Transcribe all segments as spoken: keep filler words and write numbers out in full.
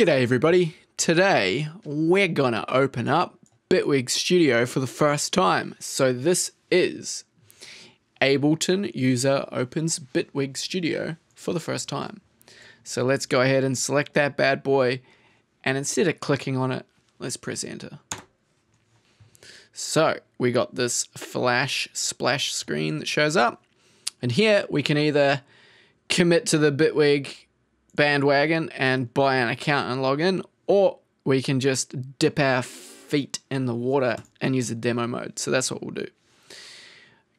G'day everybody. Today we're gonna open up Bitwig Studio for the first time. So this is Ableton user opens Bitwig Studio for the first time. So let's go ahead and select that bad boy, and instead of clicking on it, let's press enter. So we got this flash splash screen that shows up, and here we can either commit to the Bitwig bandwagon and buy an account and log in, or we can just dip our feet in the water and use the demo mode. So that's what we'll do.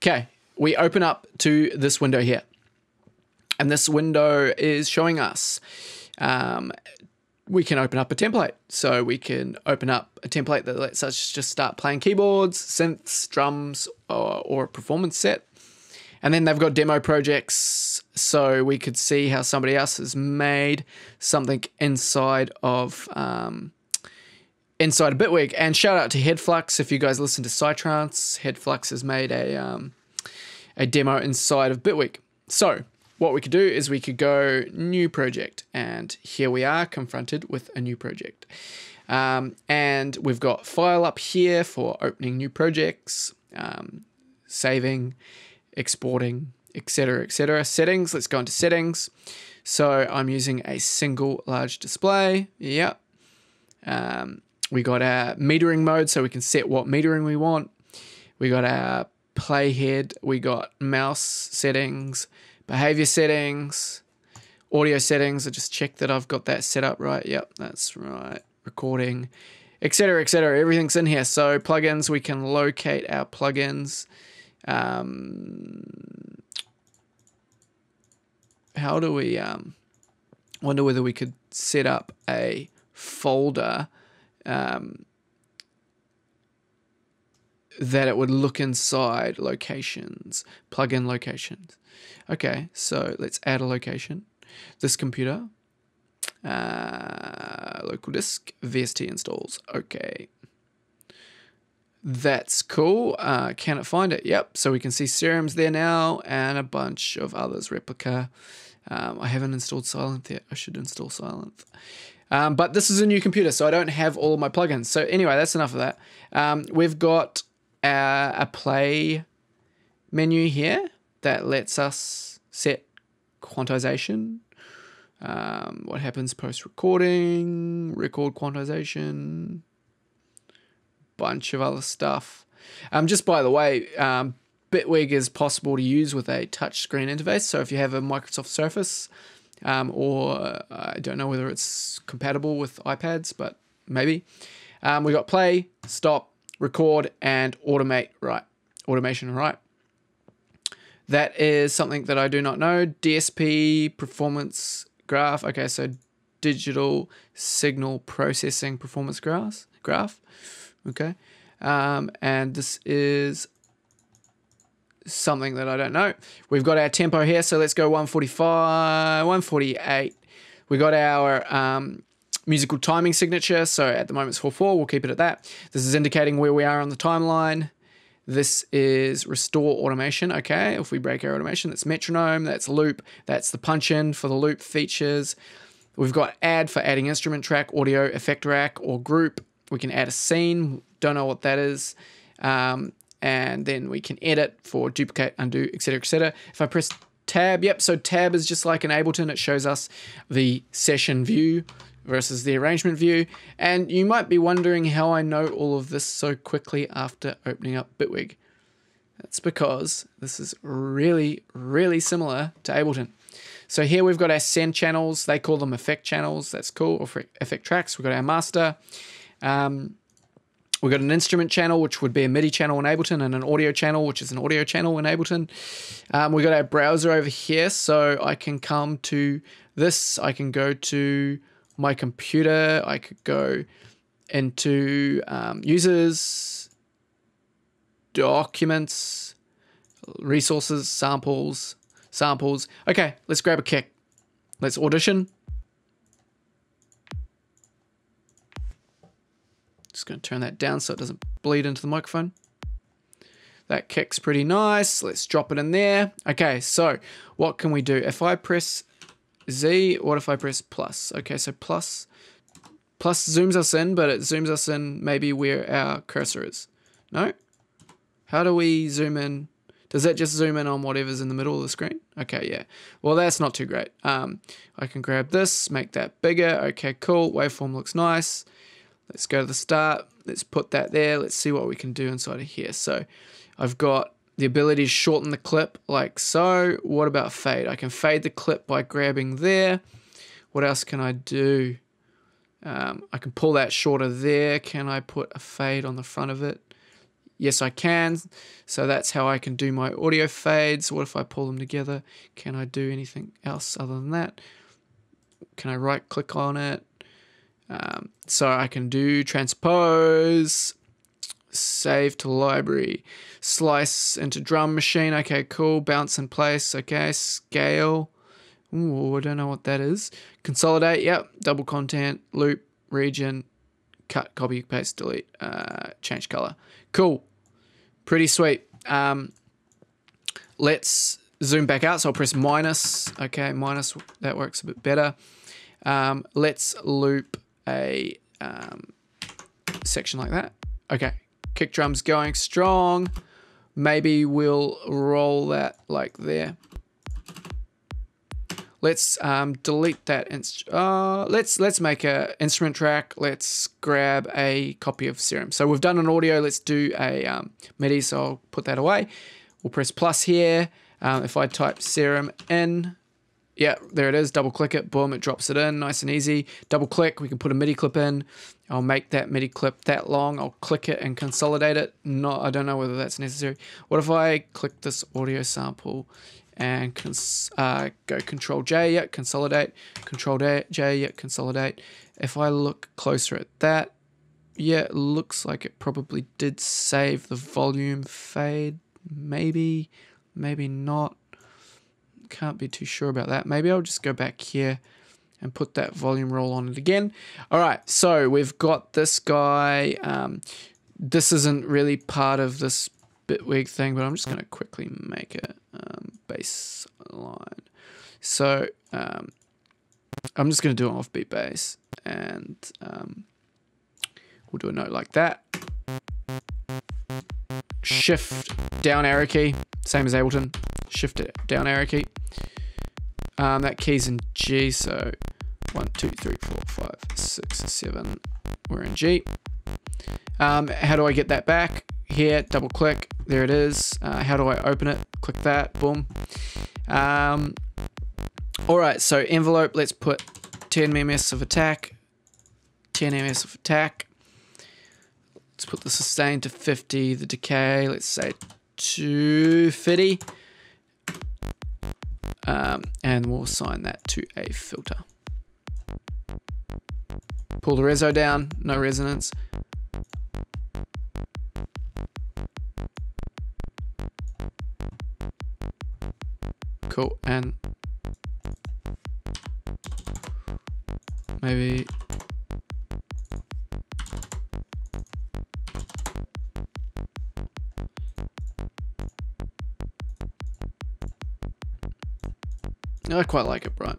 Okay, we open up to this window here, and this window is showing us um, we can open up a template. So we can open up a template that lets us just start playing keyboards, synths, drums, or, or a performance set. And then they've got demo projects, so we could see how somebody else has made something inside of um, inside of Bitwig. And shout out to Headflux. If you guys listen to Psytrance, Headflux has made a um, a demo inside of Bitwig. So what we could do is we could go new project, and here we are confronted with a new project. Um, and we've got file up here for opening new projects, um, saving, exporting, etc, etc. Settings, let's go into settings. So I'm using a single large display. Yep. Um, we got our metering mode, so we can set what metering we want. We got our playhead, we got mouse settings, behavior settings, audio settings. I just check that I've got that set up right. Yep, that's right. Recording, etc, etc. Everything's in here. So plugins, we can locate our plugins. Um, how do we, um, wonder whether we could set up a folder, um, that it would look inside locations, plugin locations. Okay. So let's add a location, this computer, uh, local disk, V S T installs. Okay. That's cool. Uh, can it find it? Yep. So we can see Serum's there now, and a bunch of others. Replica. Um, I haven't installed Silent yet. I should install Silent. Um, but this is a new computer, so I don't have all of my plugins. So anyway, that's enough of that. Um, we've got a, a play menu here that lets us set quantization. Um, what happens post-recording? Record quantization. Bunch of other stuff. Um, just by the way, um, Bitwig is possible to use with a touchscreen interface. So if you have a Microsoft Surface, um, or uh, I don't know whether it's compatible with iPads, but maybe. Um, we got play, stop, record, and automate right. Automation right. That is something that I do not know. D S P, performance graph. Okay, so digital signal processing performance graph. graph. Okay, um, and this is something that I don't know. We've got our tempo here, so let's go one forty-five, one forty-eight. We got our um, musical timing signature, so at the moment it's four four, we'll keep it at that. This is indicating where we are on the timeline. This is restore automation. Okay, if we break our automation, that's metronome, that's loop, that's the punch in for the loop features. We've got add for adding instrument track, audio, effect rack, or group. We can add a scene, don't know what that is. Um, and then we can edit for duplicate, undo, et cetera, et cetera. If I press tab, yep, so tab is just like in Ableton. It shows us the session view versus the arrangement view. And you might be wondering how I know all of this so quickly after opening up Bitwig. That's because this is really, really similar to Ableton. So here we've got our send channels. They call them effect channels. That's cool. Or for effect tracks, we've got our master. Um, we've got an instrument channel, which would be a MIDI channel in Ableton, and an audio channel, which is an audio channel in Ableton. Um, we've got our browser over here, so I can come to this. I can go to my computer. I could go into um, users, documents, resources, samples, samples. Okay, let's grab a kick. Let's audition. Just going to turn that down so it doesn't bleed into the microphone. That kick's pretty nice. Let's drop it in there. Okay, so what can we do? If I press Z, what if I press plus? Okay, so plus Plus zooms us in, but it zooms us in maybe where our cursor is. No? How do we zoom in? Does that just zoom in on whatever's in the middle of the screen? Okay, yeah. Well, that's not too great. Um, I can grab this, make that bigger. Okay, cool. Waveform looks nice. Let's go to the start. Let's put that there. Let's see what we can do inside of here. So I've got the ability to shorten the clip like so. What about fade? I can fade the clip by grabbing there. What else can I do? Um, I can pull that shorter there. Can I put a fade on the front of it? Yes, I can. So that's how I can do my audio fades. What if I pull them together? Can I do anything else other than that? Can I right click on it? Um, so I can do transpose, save to library, slice into drum machine. Okay, cool. Bounce in place. Okay, scale. Ooh, I don't know what that is. Consolidate. Yep. Double content, loop, region, cut, copy, paste, delete, uh, change color. Cool. Pretty sweet. Um, let's zoom back out. So I'll press minus. Okay, minus. That works a bit better. Um, let's loop a um, section like that. Okay, kick drum's going strong. Maybe we'll roll that like there. Let's um, delete that. Inst uh, let's let's make an instrument track. Let's grab a copy of Serum. So we've done an audio. Let's do a um, MIDI. So I'll put that away. We'll press plus here. Um, if I type Serum in, yeah, there it is. Double click it. Boom, it drops it in. Nice and easy. Double click. We can put a MIDI clip in. I'll make that MIDI clip that long. I'll click it and consolidate it. No, I don't know whether that's necessary. What if I click this audio sample and cons uh, go Control J, yeah, consolidate, Control J, yeah, consolidate. If I look closer at that, yeah, it looks like it probably did save the volume fade, maybe, maybe not. Can't be too sure about that. Maybe I'll just go back here and put that volume roll on it again. All right, so we've got this guy. Um, this isn't really part of this Bitwig thing, but I'm just going to quickly make it um, bass line. So um, I'm just going to do an offbeat bass, and um, we'll do a note like that. Shift down arrow key, same as Ableton. Shift it down arrow key. Um, that key's in G, so one, two, three, four, five, six, seven. We're in G. Um, how do I get that back? Here, double click, there it is. Uh, how do I open it? Click that, boom. Um, all right, so envelope, let's put ten millimeters of attack, ten millimeters of attack. Let's put the sustain to fifty, the decay, let's say two fifty. Um, and we'll assign that to a filter. Pull the reso down, no resonance. Cool, and maybe I quite like it, right?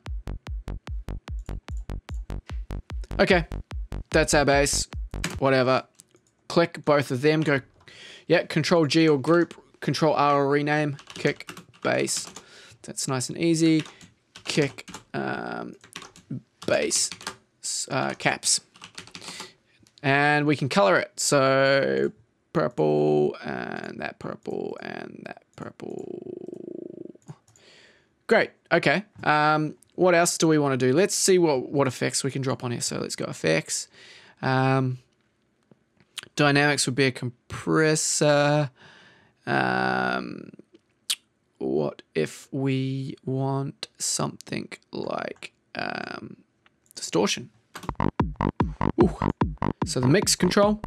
Okay, that's our bass. Whatever. Click both of them. Go, yeah. Control G or group. Control R or rename. Kick bass. That's nice and easy. Kick, um, bass, uh, caps. And we can color it. So purple and that purple and that purple. Great. Okay. Um, what else do we want to do? Let's see what, what effects we can drop on here. So let's go effects. Um, dynamics would be a compressor. Um, What if we want something like um, distortion? Ooh. So the mix control.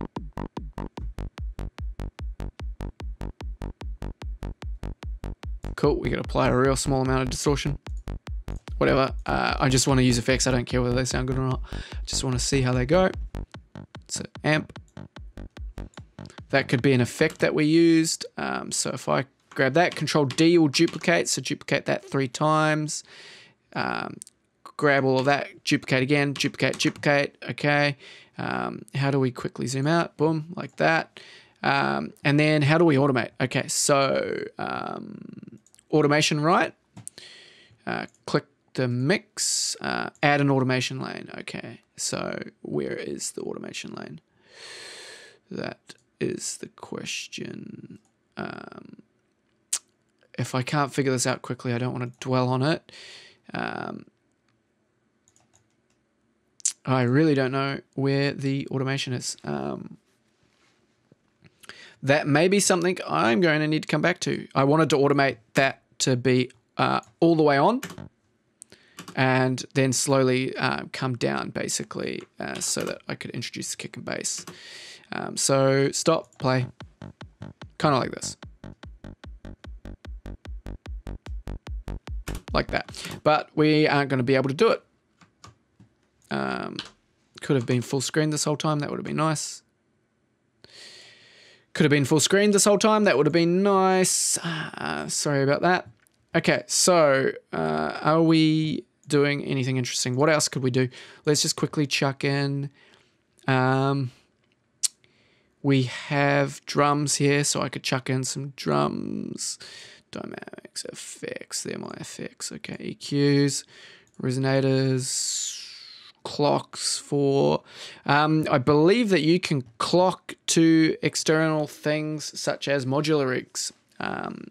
Cool, we can apply a real small amount of distortion. Whatever, uh, I just want to use effects. I don't care whether they sound good or not. Just want to see how they go. So amp. That could be an effect that we used. Um, so if I grab that, Control D will duplicate, so duplicate that three times. Um, grab all of that, duplicate again, duplicate, duplicate, okay. Um, how do we quickly zoom out? Boom, like that. Um, and then how do we automate? Okay, so um, automation, right? Uh, click the mix, uh, add an automation lane. Okay, so where is the automation lane? That is the question. Um, if I can't figure this out quickly, I don't want to dwell on it. Um, I really don't know where the automation is. Um, that may be something I'm going to need to come back to. I wanted to automate that to be uh, all the way on and then slowly uh, come down basically uh, so that I could introduce the kick and bass. Um, so stop, play, kind of like this. Like that, but we aren't going to be able to do it. Um, could have been full screen this whole time. That would have been nice. Could have been full screen this whole time. That would have been nice. Uh, sorry about that. Okay, so uh, are we doing anything interesting? What else could we do? Let's just quickly chuck in. Um, we have drums here, so I could chuck in some drums. Dynamics, effects, they're my effects. Okay, E Qs, resonators, clocks for... Um, I believe that you can clock to external things such as modular rigs. Um,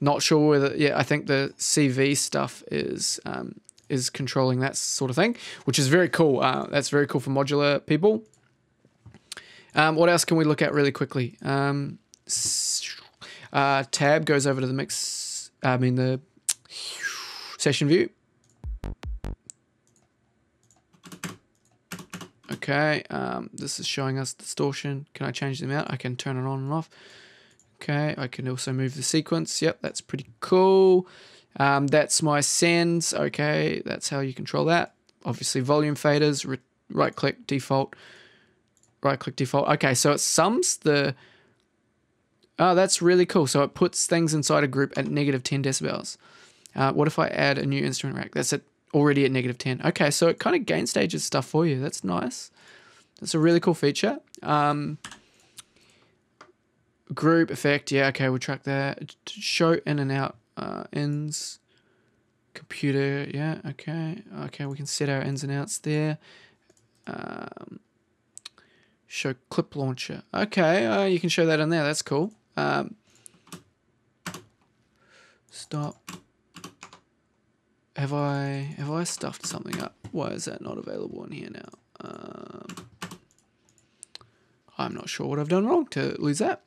not sure whether... Yeah, I think the C V stuff is um, is controlling that sort of thing, which is very cool. Uh, that's very cool for modular people. Um, what else can we look at really quickly? Um, Uh, tab goes over to the mix, I mean the session view. Okay, um, this is showing us distortion. Can I change them out? I can turn it on and off. Okay, I can also move the sequence. Yep, that's pretty cool. Um, that's my sends. Okay, that's how you control that. Obviously volume faders, right click, default, right click, default. Okay, so it sums the... Oh, that's really cool. So it puts things inside a group at negative ten decibels. Uh, what if I add a new instrument rack? That's at, already at negative ten. Okay, so it kind of gain stages stuff for you. That's nice. That's a really cool feature. Um, group effect. Yeah, okay, we'll track that. Show in and out uh, ins. Computer. Yeah, okay. Okay, we can set our ins and outs there. Um, show clip launcher. Okay, uh, you can show that in there. That's cool. Um, stop. Have I have I stuffed something up? Why is that not available in here now? Um, I'm not sure what I've done wrong to lose that.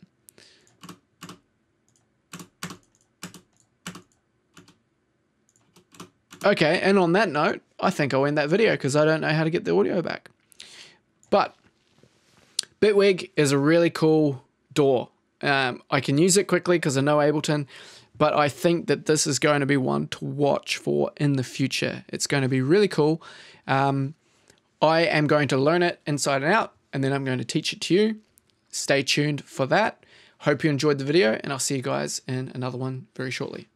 Okay, and on that note, I think I'll end that video because I don't know how to get the audio back. But Bitwig is a really cool D A W. Um, I can use it quickly because I know Ableton, but I think that this is going to be one to watch for in the future. It's going to be really cool. Um, I am going to learn it inside and out, and then I'm going to teach it to you. Stay tuned for that. Hope you enjoyed the video, and I'll see you guys in another one very shortly.